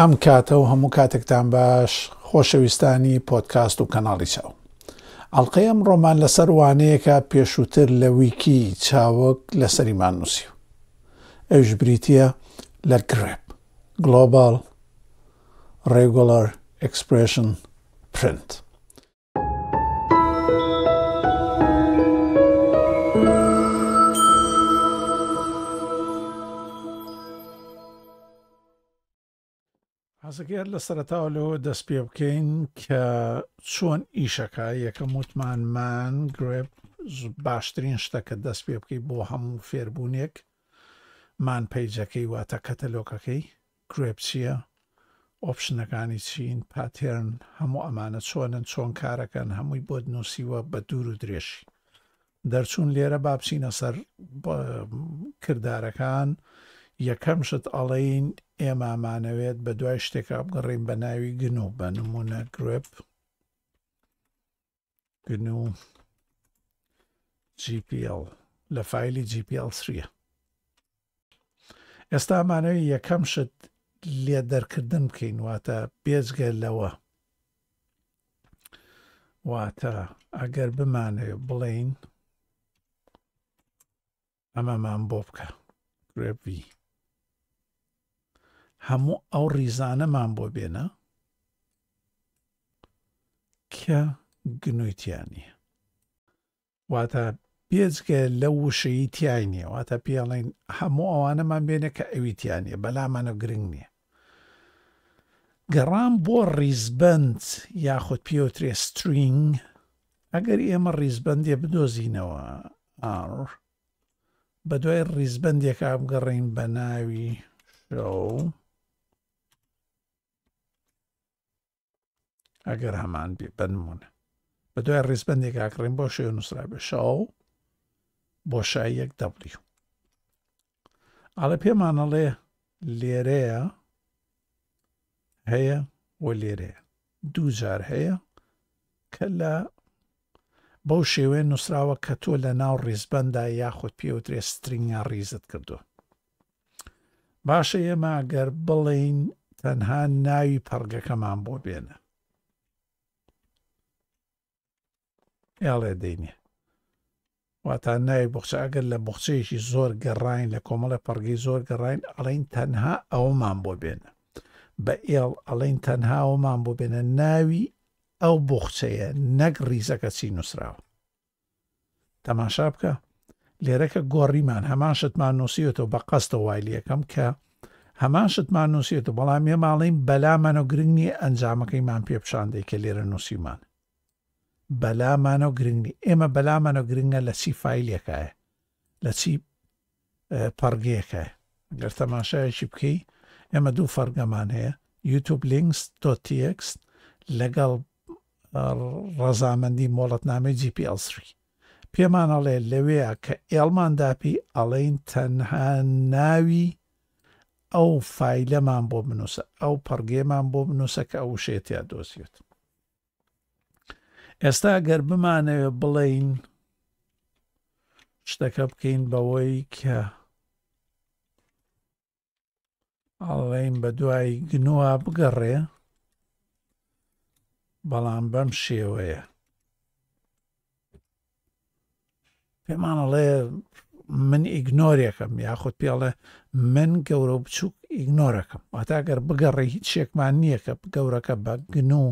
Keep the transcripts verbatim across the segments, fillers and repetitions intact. ئەم کاتەوە هەموو کاتێکتان باش، خۆشەویستانی پۆدکاست و کەناڵی چاو. ئەڵلقەیەم ڕۆمان لەسەر وانەیەکە پێشووتر لە ویکی چاوەک لە سەریمان نووسی و ئەوش بریتە لە گرپ گلۆبال ڕێگۆڵەر ئەکسپرشن پرنت. حەزەکەیە لە سەرەتاوە لەوە دەست پێ بکەین کە چۆن ئیشەکە یەکەم وتمانمان گرپ باشترین شتەکە دەست پێ بکەیت بۆ هەموو فێربوونێکمان پەیجەکەی واتە کەتەلۆکەکەی گرپ چییە، ئۆپشنەکانی چین، پاتێرن، هەموو ئەمانە چۆنن، چۆن کارەکەن، هەمووی بۆ نووسیوە بە دوور و درێژی دەرچوون. لێرە با بچینە سەر کردارەکان. یەکەم شت ئەڵین ئێمامانەوێت بە دوای شتێکا بگەڕین بە ناوی گنو، بە نمونە گرپ گنو جی پی ئەل لە فایلی جی پی ئەل سریە. ئێستا ئەمانەوەی یەکەم شت لێ دەرکردن بکەین، واتە بێجگە لەوە، واتە ئەگەر بمانەوێت بڵین ئەمەمان بۆ بکە گرپ وی هەموو ئەو ریزانەمان بۆ بێنە کە گنووییانە، واتە بێجگە لە وشەی تیای نییە، واتە پێڵین هەموو ئەوانەمان بێنە کە ئەوییانە بەلامانە گرنگ نییە. گەڕام بۆ ریزبند یاخود پیوترێ سترینگ، ئەگەر ئێمە ریزبندێ بدۆزینەوە ئار بە دوای ریزبندێکە ئەبگەڕین بە ناوی شەو، ئەگەر هەمان بێ بنمونە بە دوای ڕێزبندێک ئاکڕین بۆ شێو نووسرا بێ شەو بۆ شای یەک دەبڵی. ئاڵە پێمانەڵێ لێرەیە هەیە و لێرەیە دوو جار هەیە کە لە بەو شێوەیە نووسراوە کە تۆ لە ناو ڕێزبەندا یاخود پێوترێ سترینگیان ڕیزت کردووە. باشە ئێمە ئەگەر بڵین تەنها ناوی پەڕگەکەمان بۆ بێنە ئێڵێ دێنێ، واتە ناوی بخچە ئەگەر لە بخچەیەکی زۆر گەڕین، لە کۆمەڵە پەڕگەی زۆر گەڕین، ئەڵین تەنها ئەومان بۆ بێنە بە ئێڵ، ئەڵین تەنها ئەومان بۆ بێنە ناوی ئەو بخچەیە، نەک ڕیزەکە چی نووسراوە. تەماشا بکە لێرەکە گۆڕیمان هەمان شتمان نووسیوەوە بە قەستە وایلیەکەم کە هەمان شتمان نووسیێتەوە، بەڵام ێماڵین بەلامانە و گرنگنی ئەنجامەکەیمان پێپشاندەی کە لێرە نووسیمان بەلامانە و گرنگنی ئێمە بەلامانە و گرنگە لە چی فیلەکایە، لە چی پەرگەیەکە. گەر تەماشایەکی بکەی ئێمە دوو فەرگەمان هەیە، یوتیوب لینکس دۆت تی ئەکس لەگەڵ ڕەزامەندی مۆڵەتنامەی جی پی ئەل سری. پێمانەڵێ لەوەیە کە ئێڵمانداپی ئەڵین تەنها ناوی ئەو فیلەمان بۆ بنووسە، ئەو پەرگێمان بۆ بنووسە کە ئەو شێتیا دۆزیێت. ئێستا گەر بمانەوێ بڵین شتەکە بکەین بەوەی کە ئەڵین بە دوای گنووە بگەڕێ، بەڵام بەم شێوەیە پێمانەڵێ من ئیگنۆریەکەم، یاخود پێڵێ من گەورە و بچووک ئیگنۆرەکەم. واتاگەر بگەڕێ هیچ شێکمان نییە کە گەورەکە بە گنو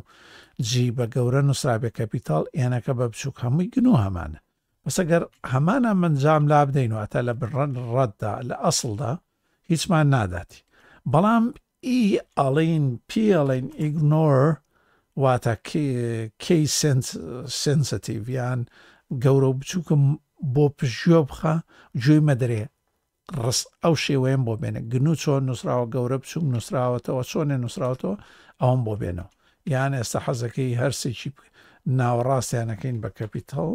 جی بە گەورە نووسرابێ کەپیتال، ئێنەکە بە بچووک، هەمووی گنو هەمانە. بەسەگەر هەمانە منجام لا بدەین واتە لە بڕەن ڕەتدا لە ئەسڵدا هیچمان ناداتی، بەڵام ئی ئەڵین پێڵین ئیگنۆر، واتە کەی سنسەتیڤیان گەورە و بچووکم بۆ پشیۆ بخە گوێی مەدرێ ڕست ئەو شێوەیەم بۆ بێنە گنو چۆن نووسراوە، گەورە بچووک نووسراوەتەوە چۆنێ نووسراوەتەوە ئەوم بۆ بێنەوە. یان ئێستا حەزەکەی هەرسێکی ناوەڕاستیانەکەین بە کەپیتەڵ،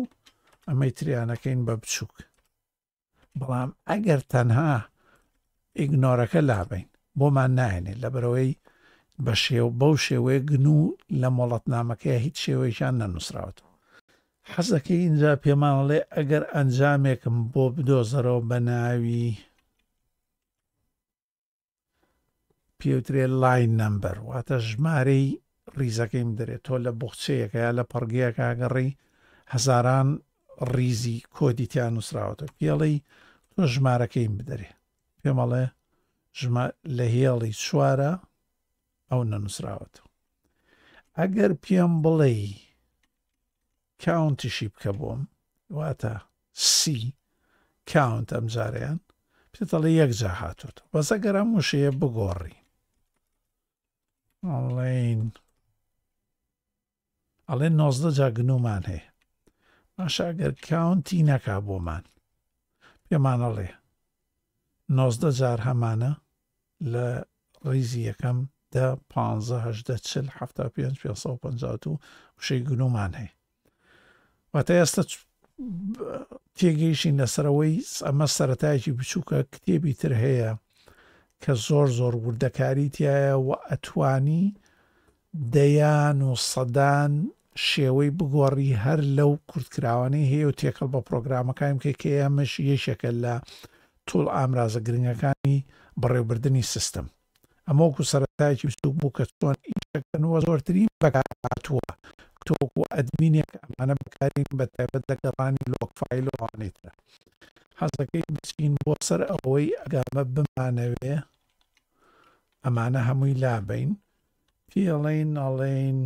ئەمەی تریانەکەین بە بچووک، بەڵام ئەگەر تەنها ئیگنۆرەکە لابین بۆمان ناهێنێت لەبەرەوەی بە شێو بەو شێوەیە گنو لە مۆڵەتنامەکەی هیچ شێوەیەکیان نەنووسراوەتەوە. حەزەکەی اینجا پێمانڵێ ئەگەر ئەنجامێکم بۆ بدۆزەرەوە بە ناوی پێ وترێ لای نمبەر، واتە ژمارەی ریزەکەی دەرێت تۆ لە بخچەیەکە یا لە پڕگەیەکە گەڕی هەزاران ریزی کۆدیتیان نووسراوەتە پێڵی تۆ ژمارەکەیم بدەرێ، پێمەڵێ لە هێڵی چوارە ئەو نەنووسراوەتەوە. ئەگەر پێم بڵێ کاونتیشی بکە بۆم، واتە سی کاونت ئەم جارەیان پێتەڵێ یەکجا هاتووت، بەسە گەرام وشەیە بگۆڕی ئەڵێن ئەڵێ نۆزدە جا گنومان هەیە، باشە ئەگەر کاونتی نەکا بۆمان پێمانەڵێ نۆزدە جار هەمانە لە ڕیزی یەکەم دە پانزە هەشدە چل هەفتا پێنج پێسە و پەنجات و وشەی گنومان هەیە. واتە ئێستا تێگەیشی لەسەرەوەی ئەمە سەرەتایکی بچووکە کتێبی تر هەیە کە زۆر زۆر وردەکاری تایە و ئەتوانی دەیان و سەدان شێوەی بگۆڕی هەر لەو کورتکراوانەی هەیە و تێکەڵ بە پرۆگرامەکانیم کە کە ئەمەش یەشێکە لە توول ئامرازە گرنگەکانی بەڕێوبردننی سیستم. ئەمەوەکو سەرەتایکی بچوک بوو کە چۆن ئیشەکەنەوە زۆرترین بەکاتووە تۆکو ئەدمینێک ئەمانە بکارین بە تایبەت دەگەڕانی لۆک فایل و ڕانێتە حەزەکەی بچین بۆ سەر ئەوەی ئەگامە بمانەوێ ئەمانە هەمووی لابین پێڵین ئەڵێن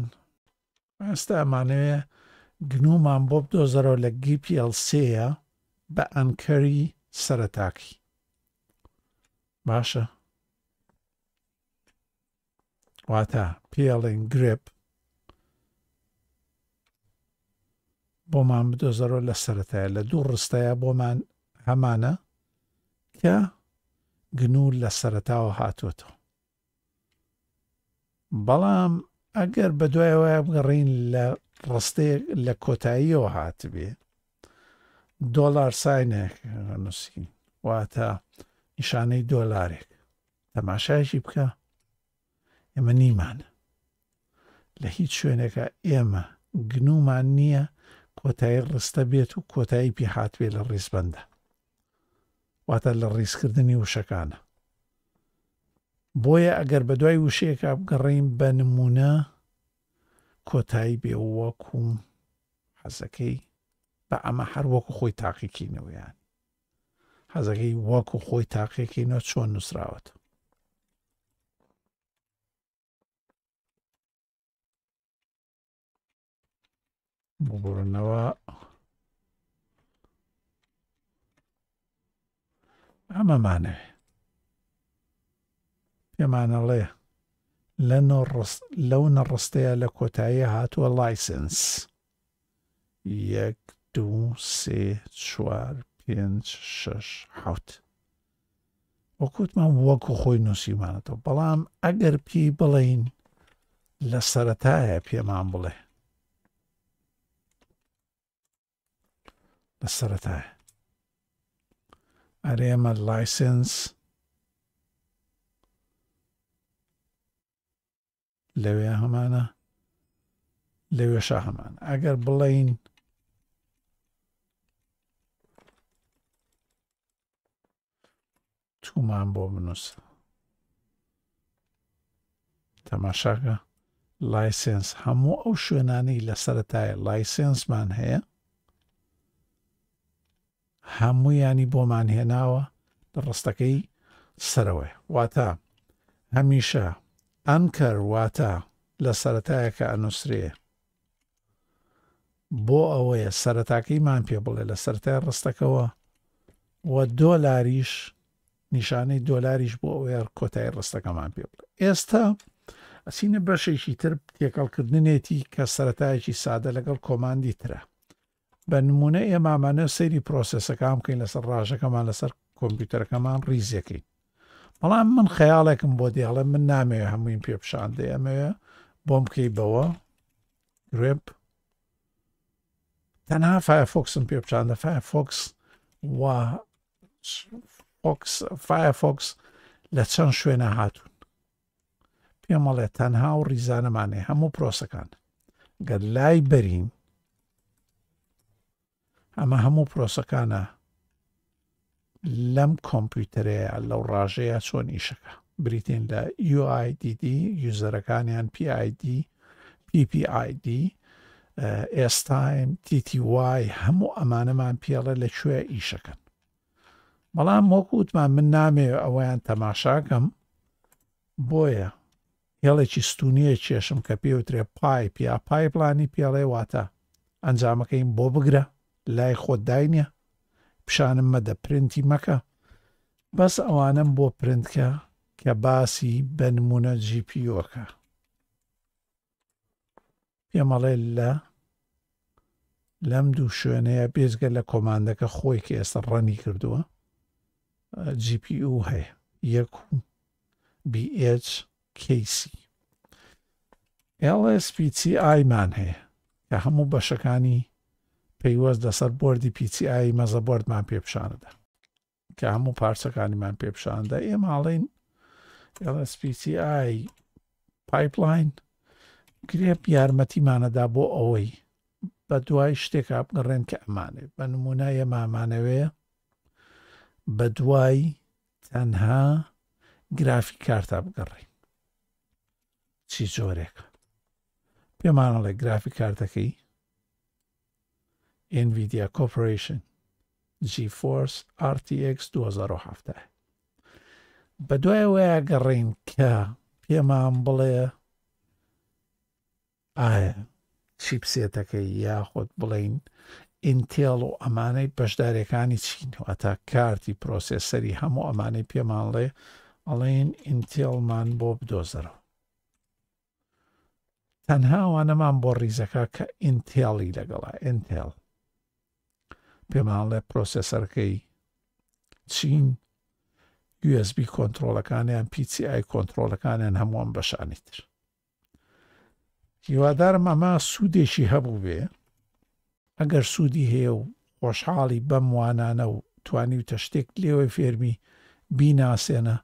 ئێستا ئەمانەوێ گنومان بۆ بدۆزەرەوە لە جی پی ئێل سێە بە ئەنکەری سەرەتاکی باشە واتە پێڵین گرپ بۆمان بدۆزەرەوە لە سەرەتایە لە دوو ڕستەیە بۆمان هەمانە کە گنور لە سەرەتاوە هاتووەتەوە. بەڵام ئەگەر بە دوایەوەیە بگەڕین لە ڕستەیە لە کۆتاییەوە هاتبێ دۆلار ساینێک نووسین واتە نیشانەی دۆلارێک تەماشایشی بکە ئێمە نیمانە لە هیچ شوێنێکە ئێمە گنومان نییە کۆتایی ڕستە بێت و کۆتایی پێ هاتوێ لە ڕیزبندە واتە لە ڕیزکردنی وشەکانە. بۆیە ئەگەر بە دوای وشەیەکە بگەڕین بە نمونە کۆتایی بێوەکوم حەزەکەی بە ئەمە هەر وەکو خۆی تاقیکینەوەیان حەزەکەی وەکو خۆی تاقیکینەوە چۆن نووسراوەتە ببڕنەوە ئەمەمانەوێ پێمانەڵێ لەونە ڕستەیە لە کۆتاییە هاتووە لایسنس یەک دوو سێ چوار پێنج شەش حوت وەکوتمان وەکو خۆی نووسیمانێتەوە. بەڵام ئەگەر پێی بڵین لە سەرەتایە پێمان بڵێ لە سەرەتایە ئەرێمە لایسنس لەوێ هەمانە لەوێشە هەمان ئەگەر بڵین تومان بۆ بنووسە تەماشاکە لایسنس هەموو ئەو شوێنانەی لە سەرەتایە لایسنسمان هەیە هەموویانی بۆمان هێناوە لە ڕستەکەی سەرەوەی واتە هەمیشە ئەنکەر واتە لە سەرەتایەکە ئەنووسرێ بۆ ئەوەیە سەرەتاکەیمان پێ بڵێ لە سەرای ڕستەکەەوە و دۆلاریش نیشانەی دۆلاریش بۆ ئەوەیە کۆتای ڕستەکەمان پێ بڵێ. ئێستا ئەسینە بەشێکی تر تێکەڵکردنێتی کە سەرەتایەکی سادە لەگەڵ کۆماندی ترە. بە نمونە ئێمامانە سەیری پرۆسسەکان بکەین لەسەر ڕژەکەمان لەسەر کۆمپیوتەرەکەمان ریزیەکەین. بەڵام من خەیاڵێکم بۆ دیڵە من نامەوێ هەمووین پێپشان دەیەمەوێ بۆم بکەی بەوە گرپ تەنها فایرفۆکسم پێپچاندە فایرفۆکس و فایرفۆکس لە چەند شوێنە هاتوون پێمەڵێ تەنها و ریزانەمانێ هەموو پرۆسەکان گەر لای بەرین ئەمە هەموو پرۆسەکانە لەم کۆمپیوتەرەیە لەو ڕژەیە چۆن ئیشەکە بریتین لە یو آی دی دی یوزەرەکانیان پی آی دی پی پی آی دی ئێستایم تی تی وای هەموو ئەمانەمان پێڵە لەکوێ ئیشەکەن. بەڵام وەکووتمان من نامەوێت ئەوەیان تەماشاکەم، بۆیە هێڵێکی ستونیە چێشم کە پێوترێ پایپ یا پایپلانی پێڵێ، واتە ئەنجامەکەیم بۆ بگرە لای خۆت داینە، پیشانم مەدە پرینتی مەکە، بەس ئەوانم بۆ پرینتکە کە باسی بە نمونە جی پی یو-کە پێمەڵێ لە لەم دوو شوێنەیە بێزگە لە کۆماندەکە خۆی کە ئێستا ڕەنی کردووە جی پی یو هەیە، یەک و بی ئەچ کێ سی ئێل ئەس پی سی ئای-مان هەیە کە هەموو بەشەکانی پەیوەست دەسەر بۆردی پی سی ئای مەزە بۆردمان پێپشاندە کە هەموو پارچەکانیمان پێپشاندە. ئێمە ئاڵین ئێل ئەس پی سی ئای پایپلاین گرێپ یارمەتیمانەدا بۆ ئەوەی بە دوای شتێک ئاپگەڕێن کە ئەمانێت بە نمونایە مامانەوەیە بە دوای تەنها گرافی کارتا بگەڕین چی جۆرێک پێمانەڵێ گرافی کارتەکەی Nvidia Corporation GeForce آر تی ئەکس دو هەزار و هەفت بە دوای وەیە گەڕین کە پێمان بڵێ ئایا چیپسێتەکەی یاخۆت بڵین ئینتێڵ و ئەمانەی بەشدارەکانی چین واتە کارتی پرۆسێسەری هەموو ئەمانەی پێمان لێ ئەڵێن ئینتێڵمان بۆ بدۆزەرەوە. تەنها ئەوانەمان بۆ ڕیزەکە کە ئینتێڵی لەگەڵا ئینتێڵ پێمان لێ پرۆسێسەرەکەی چین یو ئەس بی کۆنترۆلەکانیان پی سی ئای کۆنترۆلەکانیان هەمووان بەشانی تر. هیوادارم ئەمە سوودێکی هەبوو بێ، ئەگەر سوودی هەیە و خۆشحاڵی بەم وانانە و توانی و تەشتێک لێوەی فێرمی بیناسێنە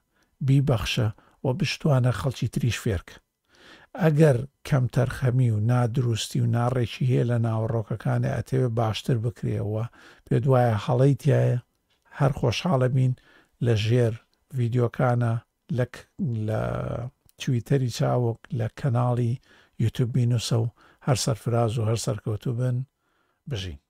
بیبەخشە و بشتوانە خەڵکی تریش فێرکە. ئەگەر کەم تەرخەمی و نادروستی و ناڕێکی هەیە لە ناوەڕۆکەکانە ئەتەوێ باشتر بکرێەوە، پێ دوایە هەڵەی تایە هەر خۆشحاڵە بین لە ژێر ڤیددیۆکانە لە تویتەری چاوەک لە کەناڵی یوتیوب بینوسە و هەر سەرفراز و هەر سەرکەوتوو بن بژین.